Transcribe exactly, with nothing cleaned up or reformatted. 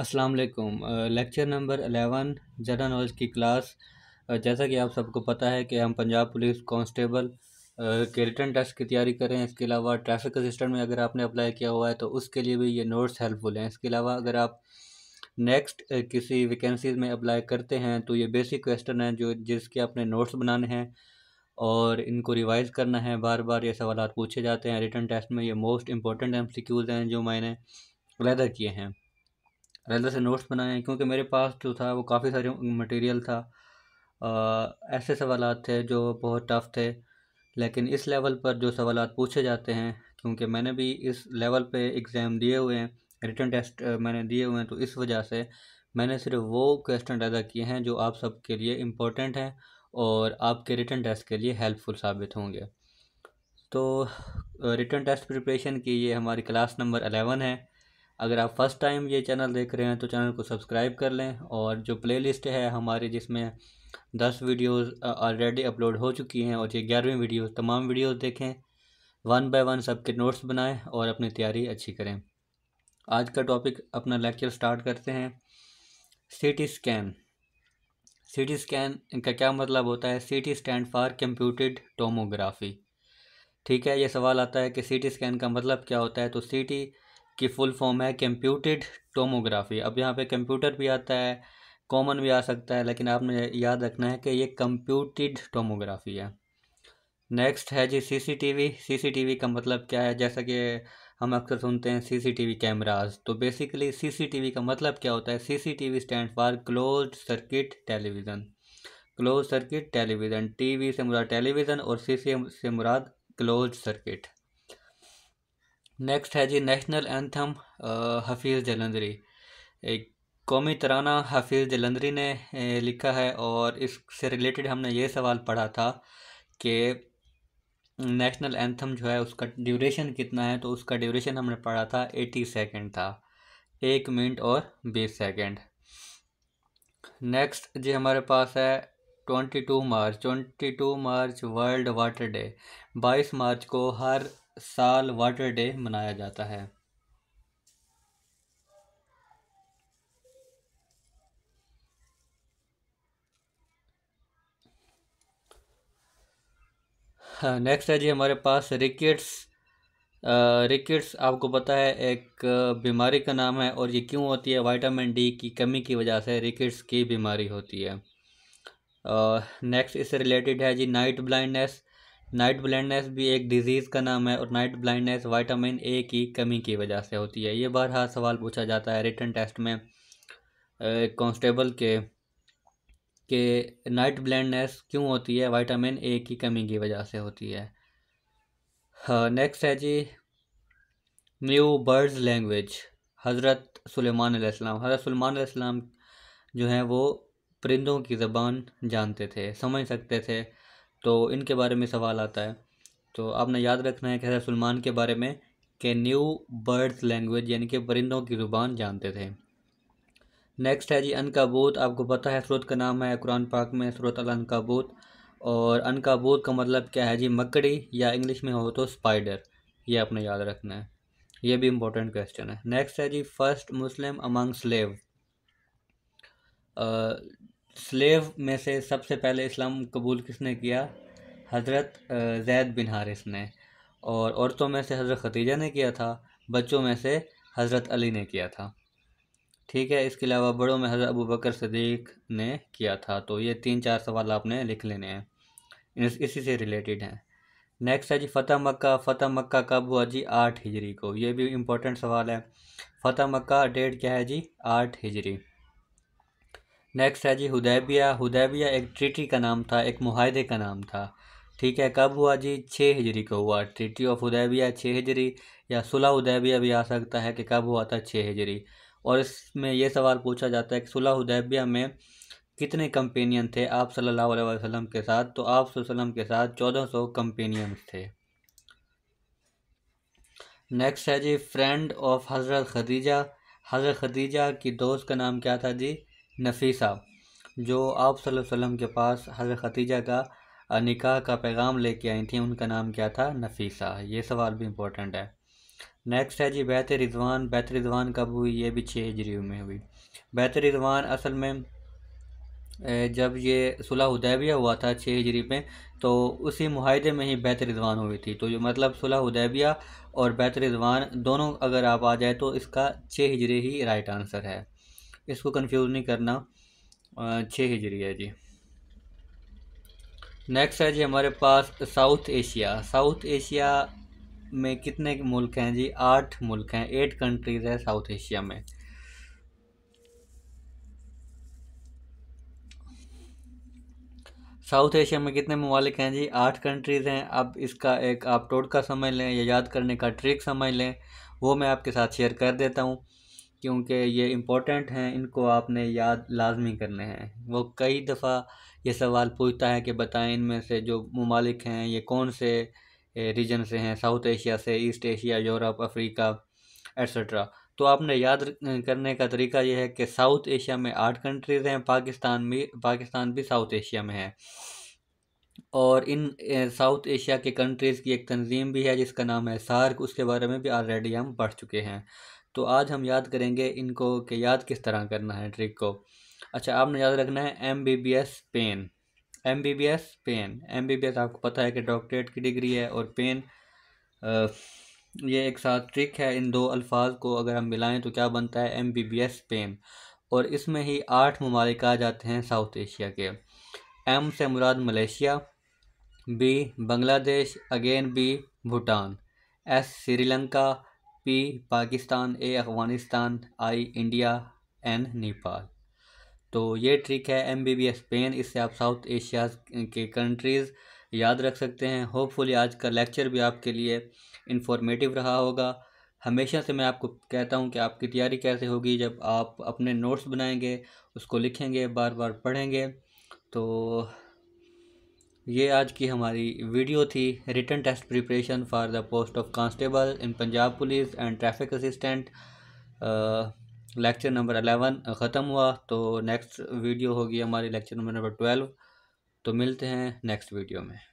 अस्सलाम वालेकुम। Lecture number eleven general knowledge की क्लास। जैसा कि आप सबको पता है कि हम पंजाब पुलिस कांस्टेबल के रिटर्न टेस्ट की तैयारी कर रहे हैं। इसके अलावा ट्रैफिक असिस्टेंट में अगर आपने अप्लाई किया हुआ है तो उसके लिए भी ये नोट्स हेल्पफुल हैं। इसके अलावा अगर आप नेक्स्ट किसी वैकेंसीज में अप्लाई करते हैं तो ये बेसिक क्वेश्चन हैं जो जिसके आपने नोट्स बनाने हैं और इनको रिवाइज़ करना है। बार बार ये सवाल पूछे जाते हैं रिटर्न टेस्ट में। ये most important M C Qs हैं जो मैंने अलहदा किए हैं, अलहदा से नोट्स बनाए हैं, क्योंकि मेरे पास जो था वो काफ़ी सारे मटेरियल था। आ, ऐसे सवाल थे जो बहुत टफ थे, लेकिन इस लेवल पर जो सवाल पूछे जाते हैं, क्योंकि मैंने भी इस लेवल पे एग्ज़ाम दिए हुए हैं, रिटर्न टेस्ट मैंने दिए हुए हैं, तो इस वजह से मैंने सिर्फ वो क्वेश्चन अदा किए हैं जो आप सब के लिए इम्पोर्टेंट हैं और आपके रिटर्न टेस्ट के लिए हेल्पफुल साबित होंगे। तो रिटर्न टेस्ट प्रिपरेशन की ये हमारी क्लास नंबर अलेवन है। अगर आप फर्स्ट टाइम ये चैनल देख रहे हैं तो चैनल को सब्सक्राइब कर लें, और जो प्लेलिस्ट है हमारी जिसमें दस वीडियोस ऑलरेडी अपलोड हो चुकी हैं और ये ग्यारहवीं वीडियोस, तमाम वीडियोस देखें, वन बाय वन सबके नोट्स बनाएं और अपनी तैयारी अच्छी करें। आज का टॉपिक अपना लेक्चर स्टार्ट करते हैं, सीटी स्कैन। सीटी स्कैन का क्या मतलब होता है? सीटी स्टैंड फॉर कंप्यूटेड टोमोग्राफी। ठीक है, ये सवाल आता है कि सीटी स्कैन का मतलब क्या होता है, तो सीटी की फुल फॉर्म है कंप्यूटेड टोमोग्राफी। अब यहाँ पे कंप्यूटर भी आता है, कॉमन भी आ सकता है, लेकिन आपने याद रखना है कि ये कंप्यूटेड टोमोग्राफी है। नेक्स्ट है जी सीसीटीवी। सीसीटीवी का मतलब क्या है? जैसा कि हम अक्सर सुनते हैं सीसीटीवी कैमरास, तो बेसिकली सीसीटीवी का मतलब क्या होता है? CCTV stand for closed circuit television. Closed circuit television, TV से मुराद टेलीविज़न और सीसी से मुराद क्लोज्ड सर्किट। नेक्स्ट है जी नेशनल एंथम हफीज़ जलंधरी। एक कौमी तराना हफीज़ जलंधरी ने लिखा है, और इससे रिलेटेड हमने ये सवाल पढ़ा था कि नेशनल एंथम जो है उसका ड्यूरेशन कितना है, तो उसका ड्यूरेशन हमने पढ़ा था अस्सी सेकंड था, एक मिनट और बीस सेकंड। नेक्स्ट जी हमारे पास है बाईस मार्च। बाईस मार्च वर्ल्ड वाटर डे। बाईस मार्च को हर साल वाटर डे मनाया जाता है। नेक्स्ट है जी हमारे पास रिकेट्स। रिकेट्स आपको पता है एक बीमारी का नाम है, और ये क्यों होती है? विटामिन डी की कमी की वजह से रिकेट्स की बीमारी होती है। नेक्स्ट इससे रिलेटेड है जी नाइट ब्लाइंडनेस। नाइट ब्लाइंडनेस भी एक डिजीज़ का नाम है, और नाइट ब्लाइंडनेस विटामिन ए की कमी की वजह से होती है। ये बारहा सवाल पूछा जाता है रिटन टेस्ट में कांस्टेबल के कि नाइट ब्लाइंडनेस क्यों होती है? विटामिन ए की कमी की वजह से होती है। नेक्स्ट है जी न्यू बर्ड्स लैंग्वेज। हज़रत सुलेमान अलैहिस्सलाम। हज़रत सुलेमान अलैहिस्सलाम जो हैं वो परिंदों की ज़बान जानते थे, समझ सकते थे, तो इनके बारे में सवाल आता है। तो आपने याद रखना है कि हज़रत सुलेमान के बारे में कि न्यू बर्ड्स लैंग्वेज, यानी कि परिंदों की ज़ुबान जानते थे। नेक्स्ट है जी अनकाबूत। आपको पता है सूरत का नाम है कुरान पाक में, सूरत अल-अनकाबूत, और अनकाबूत का मतलब क्या है जी? मकड़ी, या इंग्लिश में हो तो स्पाइडर। ये आपने याद रखना है, ये भी इम्पोर्टेंट क्वेश्चन है। नेक्स्ट है जी first Muslim among slave. Slave में से सबसे पहले इस्लाम कबूल किसने किया? हज़रत जैद बिन हारिस ने, और औरतों में से हज़रत खदीजा ने किया था, बच्चों में से हज़रत अली ने किया था। ठीक है, इसके अलावा बड़ों में हज़रत अबू बकर सिद्दीक ने किया था। तो ये तीन चार सवाल आपने लिख लेने हैं, इस, इसी से रिलेटेड हैं। नेक्स्ट है जी फ़तह मक्का। फ़तह मक्का कब हुआ जी? आठ हिजरी को। ये भी इम्पोर्टेंट सवाल है। फ़तह मक्का डेट क्या है जी? आठ हिजरी। नेक्स्ट है जी हुदैबिया। हुदैबिया एक ट्रीटी का नाम था, एक मुहायदे का नाम था। ठीक है, कब हुआ जी? छः हिजरी को हुआ। ट्रीटी ऑफ हुदैबिया छः हिजरी, या सुलह हुदैबिया भी आ सकता है कि कब हुआ था, छः हिजरी। और इसमें यह सवाल पूछा जाता है कि सुलह हुदैबिया में कितने कंपेनियन थे आप सल्लल्लाहु अलैहि वसल्लम के साथ? तो आप सल्लल्लाहु अलैहि वसल्लम के साथ चौदह सौ कंपेनियंस थे। नेक्स्ट है जी फ्रेंड ऑफ हज़रत खदीजा। हज़रत खदीजा की दोस्त का नाम क्या था जी? नफीसा, जो आप सल्लल्लाहु अलैहि वसल्लम के पास हज़रत खदीजा का निकाह का पैगाम लेके आई थी, उनका नाम क्या था? नफीसा। ये सवाल भी इम्पोर्टेंट है। नेक्स्ट है जी बैत रिजवान। बैत रिजवान कब हुई? ये भी छः हिजरी में हुई। बैत रिजवान असल में जब ये सुलह हुदैबिया हुआ था छः हिजरी में, तो उसी मुआहदे में ही बैत रिजवान हुई थी। तो जो मतलब सुलह हुदैबिया और बैत रिजवान दोनों अगर आप आ जाए तो इसका छः हिजरी ही राइट आंसर है, इसको कंफ्यूज नहीं करना, छः हिजरी है जी। नेक्स्ट है जी हमारे पास साउथ एशिया। साउथ एशिया में कितने मुल्क हैं जी? आठ मुल्क हैं, एट कंट्रीज़ है साउथ एशिया में। साउथ एशिया में कितने ममालिक हैं जी? आठ कंट्रीज़ हैं। अब इसका एक आप टोटका समझ लें या याद करने का ट्रिक समझ लें, वो मैं आपके साथ शेयर कर देता हूँ क्योंकि ये इम्पोर्टेंट हैं, इनको आपने याद लाजमी करने हैं। वो कई दफ़ा ये सवाल पूछता है कि बताएं इनमें से जो ममालिक हैं ये कौन से रीजन से हैं, साउथ एशिया से, East Asia, Europe, Africa etcetera. तो आपने याद करने का तरीका यह है कि साउथ एशिया में आठ कंट्रीज़ हैं, पाकिस्तान भी पाकिस्तान भी साउथ एशिया में है, और इन साउथ एशिया के कंट्रीज़ की एक तंजीम भी है जिसका नाम है सार्क, उसके बारे में भी ऑलरेडी हम पढ़ चुके हैं। तो आज हम याद करेंगे इनको कि याद किस तरह करना है ट्रिक को। अच्छा, आपने याद रखना है MBBS pen, MBBS pen. MBBS आपको पता है कि डॉक्टरेट की डिग्री है, और पेन आ, ये एक साथ ट्रिक है। इन दो अल्फाज को अगर हम मिलाएं तो क्या बनता है? MBBS pen. और इसमें ही आठ ममालिक आ जाते हैं साउथ एशिया के। एम से मुराद Malaysia, B Bangladesh, again B Bhutan, S Sri Lanka, P Pakistan, A Afghanistan, I India, N Nepal. तो ये ट्रिक है एमबीबीएस पेन, इससे आप साउथ एशिया के कंट्रीज़ याद रख सकते हैं। होपफुली आज का लेक्चर भी आपके लिए इंफॉर्मेटिव रहा होगा। हमेशा से मैं आपको कहता हूं कि आपकी तैयारी कैसे होगी, जब आप अपने नोट्स बनाएंगे, उसको लिखेंगे, बार बार पढ़ेंगे। तो ये आज की हमारी वीडियो थी, written test preparation for the post of constable in Punjab police and traffic assistant, lecture number eleven ख़त्म हुआ। तो नेक्स्ट वीडियो होगी हमारी लेक्चर नंबर ट्वेल्व। तो मिलते हैं नेक्स्ट वीडियो में।